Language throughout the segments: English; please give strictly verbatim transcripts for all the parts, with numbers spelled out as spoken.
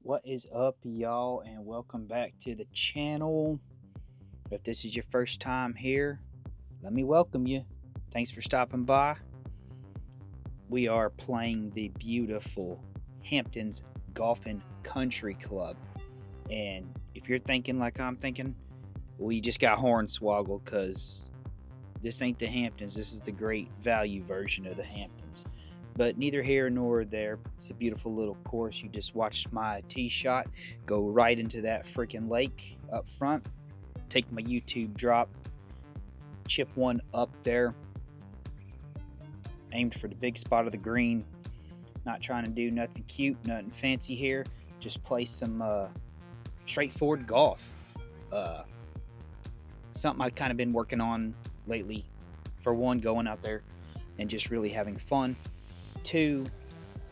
What is up, y'all, and welcome back to the channel. If this is your first time here, let me welcome you. Thanks for stopping by. We are playing the beautiful Hamptons Golf and Country Club, and if you're thinking like I'm thinking, we just got hornswoggled because this ain't the Hamptons. This is the great value version of the Hamptons, but neither here nor there. It's a beautiful little course. You just watched my tee shot go right into that freaking lake up front. Take my YouTube drop, chip one up there, aimed for the big spot of the green. Not trying to do nothing cute, nothing fancy here. Just play some uh, straightforward golf. Uh, something I've kind of been working on lately. For one, going out there and just really having fun. Two,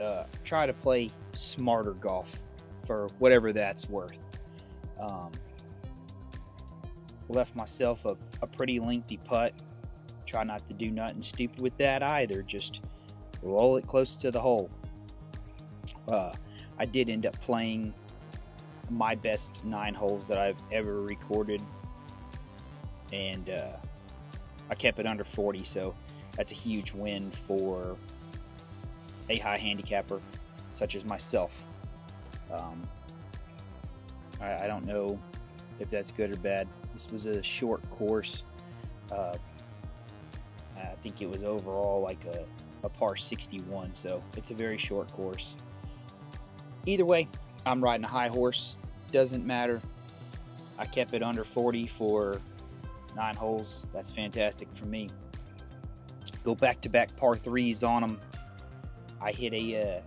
uh, try to play smarter golf for whatever that's worth. Um, left myself a, a pretty lengthy putt. Try not to do nothing stupid with that either. Just roll it close to the hole. Uh, I did end up playing my best nine holes that I've ever recorded, and uh, I kept it under forty, so that's a huge win for a high handicapper such as myself. Um, I, I don't know if that's good or bad. This was a short course. Uh, I think it was overall like a a par sixty-one, so it's a very short course. Either way, I'm riding a high horse. Doesn't matter. I kept it under forty for nine holes. That's fantastic for me. Go back-to-back par threes on them. I hit a, uh,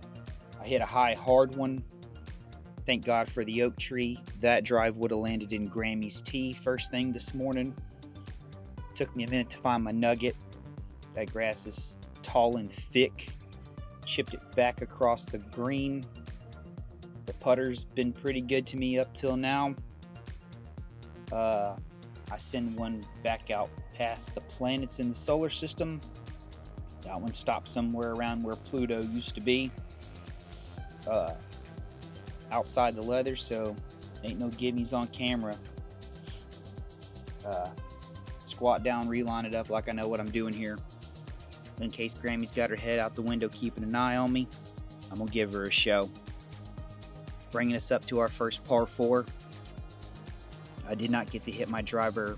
I hit a high hard one. Thank God for the oak tree. That drive would have landed in Grammy's tee first thing this morning. Took me a minute to find my nugget. That grass is tall and thick. Chipped it back across the green. The putter's been pretty good to me up till now. Uh, I send one back out past the planets in the solar system. That one stopped somewhere around where Pluto used to be. Uh, outside the leather, so ain't no gimmies on camera. Uh, squat down, reline it up like I know what I'm doing here. In case Grammy's got her head out the window keeping an eye on me, I'm gonna give her a show. Bringing us up to our first par four. I did not get to hit my driver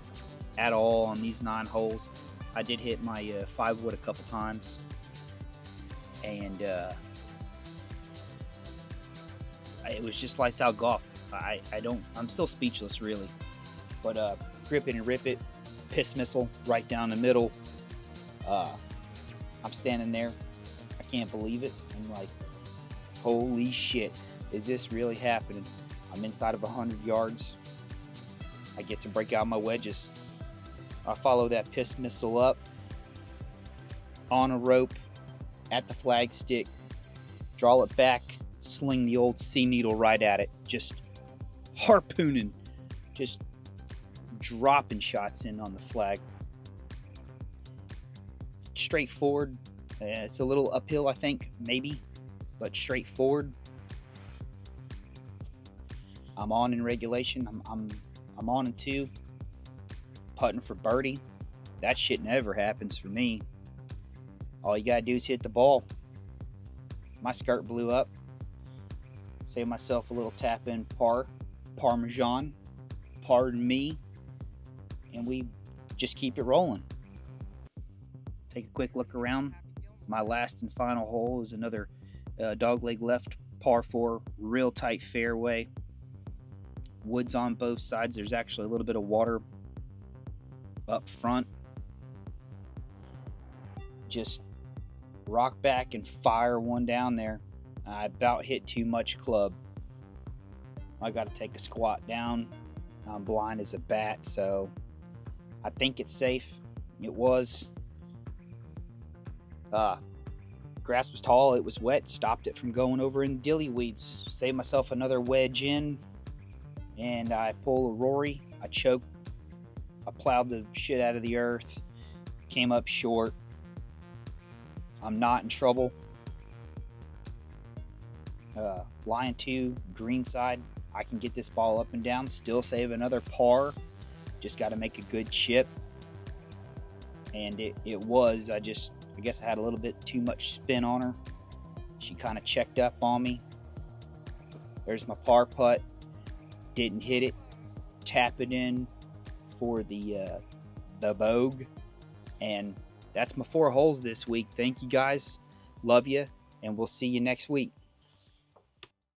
at all on these nine holes. I did hit my uh, five wood a couple times, and uh, it was just lights out golf. I, I don't, I'm still speechless really, but uh, grip it and rip it, piss missile right down the middle. Uh, I'm standing there, I can't believe it. I'm like, holy shit, is this really happening? I'm inside of one hundred yards. I get to break out my wedges. I follow that piss missile up on a rope at the flag stick, draw it back, sling the old sea needle right at it, just harpooning, just dropping shots in on the flag. Straightforward, uh, it's a little uphill I think, maybe, but straightforward. I'm on in regulation, I'm, I'm, I'm on in two. Putting for birdie. That shit never happens for me. All you gotta do is hit the ball. My skirt blew up. Save myself a little tap in par, Parmesan, pardon me, and we just keep it rolling. Take a quick look around. My last and final hole is another uh, dogleg left par four, real tight fairway. Woods on both sides. There's actually a little bit of water up front. Just rock back and fire one down there. I about hit too much club. I got to take a squat down. I'm blind as a bat, so I think it's safe. It was. Uh, grass was tall, it was wet, stopped it from going over in dillieweeds. Saved myself another wedge in, and I pull a Rory. I choked plowed the shit out of the earth. Came up short. I'm not in trouble. Uh, line two, green side. I can get this ball up and down. Still save another par. Just got to make a good chip. And it, it was. I just, I guess I had a little bit too much spin on her. She kind of checked up on me. There's my par putt. Didn't hit it. Tap it in for the, uh, the Vogue. And that's my four holes this week. Thank you guys. Love you. And we'll see you next week.